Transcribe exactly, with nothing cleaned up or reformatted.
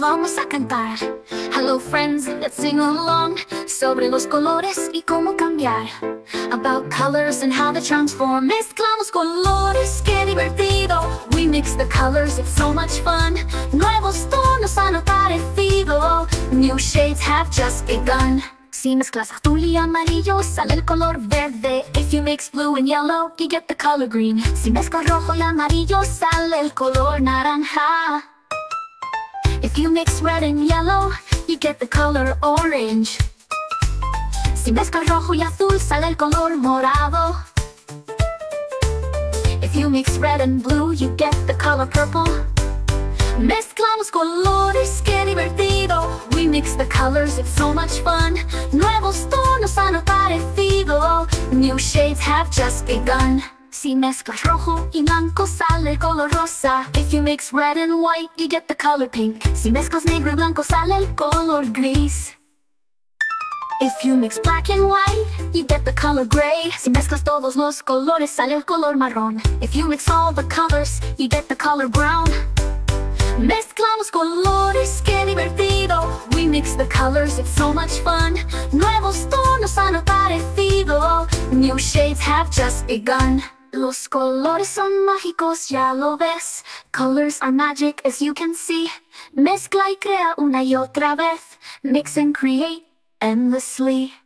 vamos a cantar. Hello friends, let's sing along. Sobre los colores y cómo cambiar. About colors and how they transform. Mezclamos colores, qué divertido. We mix the colors, it's so much fun. Nuevos tonos han aparecido. New shades have just begun. Si mezclas azul y amarillo, sale el color verde. If you mix blue and yellow, you get the color green. Si mezclas rojo y amarillo, sale el color naranja. If you mix red and yellow, you get the color orange. Si mezclas rojo y azul, sale el color morado. If you mix red and blue, you get the color purple. Mezclamos colores, qué divertido. We mix the colors, it's so much fun. Nuevos tonos han aparecido. New shades have just begun. Si mezclas rojo y blanco, sale el color rosa. If you mix red and white, you get the color pink. Si mezclas negro y blanco, sale el color gris. If you mix black and white, you get the color gray. Si mezclas todos los colores, sale el color marrón. If you mix all the colors, you get the color brown. Mezclamos colores, qué divertido. We mix the colors, it's so much fun. Nuevos tonos han aparecido. New shades have just begun. Los colores son mágicos, ya lo ves. Colors are magic, as you can see. Mezcla y crea una y otra vez. Mix and create endlessly.